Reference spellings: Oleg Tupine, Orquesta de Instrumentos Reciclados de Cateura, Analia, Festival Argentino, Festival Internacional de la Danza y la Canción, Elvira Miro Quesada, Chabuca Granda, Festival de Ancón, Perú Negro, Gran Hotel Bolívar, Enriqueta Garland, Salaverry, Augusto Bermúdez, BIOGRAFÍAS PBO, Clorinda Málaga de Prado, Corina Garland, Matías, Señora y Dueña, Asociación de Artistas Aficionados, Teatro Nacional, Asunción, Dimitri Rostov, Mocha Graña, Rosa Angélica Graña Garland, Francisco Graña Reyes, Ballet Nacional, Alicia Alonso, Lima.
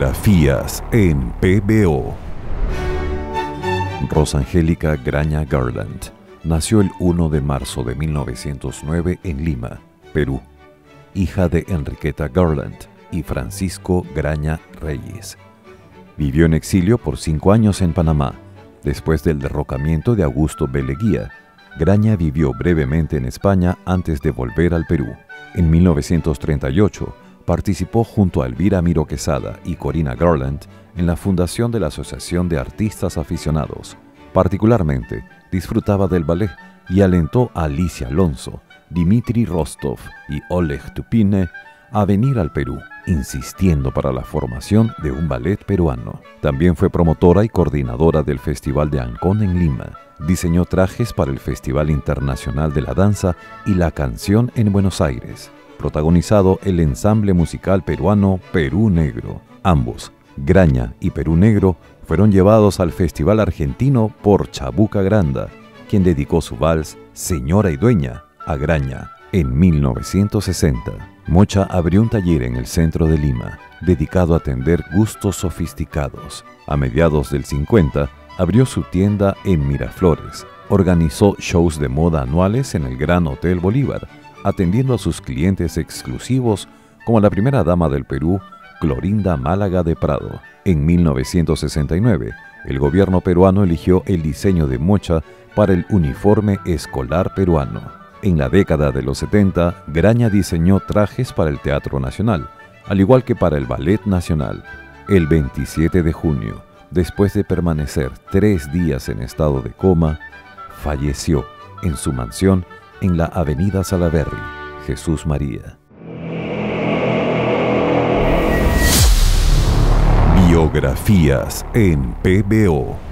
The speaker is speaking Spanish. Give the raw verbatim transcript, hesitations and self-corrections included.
Biografías en P B O. Rosa Angélica Graña Garland nació el uno de marzo de mil novecientos nueve en Lima, Perú, hija de Enriqueta Garland y Francisco Graña Reyes. Vivió en exilio por cinco años en Panamá. Después del derrocamiento de Augusto Bermúdez, Graña vivió brevemente en España antes de volver al Perú. En mil novecientos treinta y ocho, participó junto a Elvira Miro Quesada y Corina Garland en la fundación de la Asociación de Artistas Aficionados. Particularmente, disfrutaba del ballet y alentó a Alicia Alonso, Dimitri Rostov y Oleg Tupine a venir al Perú, insistiendo para la formación de un ballet peruano. También fue promotora y coordinadora del Festival de Ancón en Lima. Diseñó trajes para el Festival Internacional de la Danza y la Canción en Buenos Aires, protagonizado el ensamble musical peruano Perú Negro. Ambos, Graña y Perú Negro, fueron llevados al Festival Argentino por Chabuca Granda, quien dedicó su vals Señora y Dueña a Graña en mil novecientos sesenta. Mocha abrió un taller en el centro de Lima, dedicado a atender gustos sofisticados. A mediados del cincuenta, abrió su tienda en Miraflores. Organizó shows de moda anuales en el Gran Hotel Bolívar, atendiendo a sus clientes exclusivos como la primera dama del Perú, Clorinda Málaga de Prado. En mil novecientos sesenta y nueve, el gobierno peruano eligió el diseño de Mocha para el uniforme escolar peruano. En la década de los setenta, Graña diseñó trajes para el Teatro Nacional, al igual que para el Ballet Nacional. El veintisiete de junio, después de permanecer tres días en estado de coma, falleció en su mansión en la avenida Salaverry, Jesús María. Biografías en P B O.